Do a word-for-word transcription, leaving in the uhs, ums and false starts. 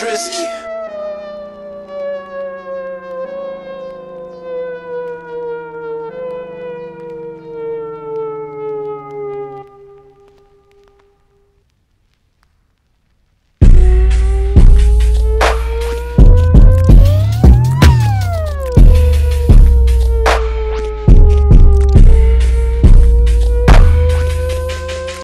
Drizz.